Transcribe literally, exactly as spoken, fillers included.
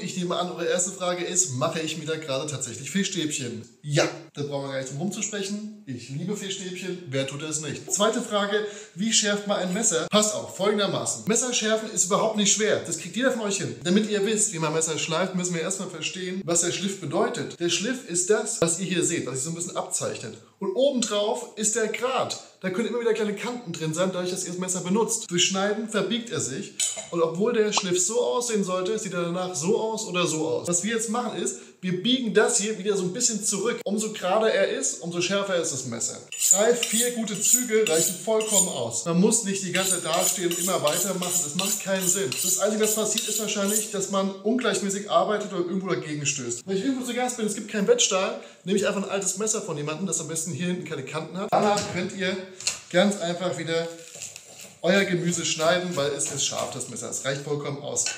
Ich nehme an, eure erste Frage ist, mache ich mir da gerade tatsächlich Fischstäbchen? Ja, da brauchen wir gar nicht drum rumzusprechen. Ich liebe Fischstäbchen, wer tut das nicht? Zweite Frage, wie schärft man ein Messer? Passt auf, folgendermaßen. Messer schärfen ist überhaupt nicht schwer, das kriegt jeder von euch hin. Damit ihr wisst, wie man Messer schleift, müssen wir erstmal verstehen, was der Schliff bedeutet. Der Schliff ist das, was ihr hier seht, was sich so ein bisschen abzeichnet. Und obendrauf ist der Grat. Da können immer wieder kleine Kanten drin sein, dadurch, dass ihr das Messer benutzt. Durch Schneiden verbiegt er sich. Und obwohl der Schliff so aussehen sollte, sieht er danach so aus oder so aus. Was wir jetzt machen ist, wir biegen das hier wieder so ein bisschen zurück. Umso gerader er ist, umso schärfer ist das Messer. Drei, vier gute Züge reichen vollkommen aus. Man muss nicht die ganze Zeit dastehen und immer weitermachen. Das macht keinen Sinn. Das Einzige, was passiert, ist wahrscheinlich, dass man ungleichmäßig arbeitet oder irgendwo dagegen stößt. Wenn ich irgendwo zu Gast bin, es gibt keinen Wettstahl, nehme ich einfach ein altes Messer von jemandem, das am besten hier hinten keine Kanten hat. Danach könnt ihr ganz einfach wieder euer Gemüse schneiden, weil es ist scharf, das Messer. Es reicht vollkommen aus.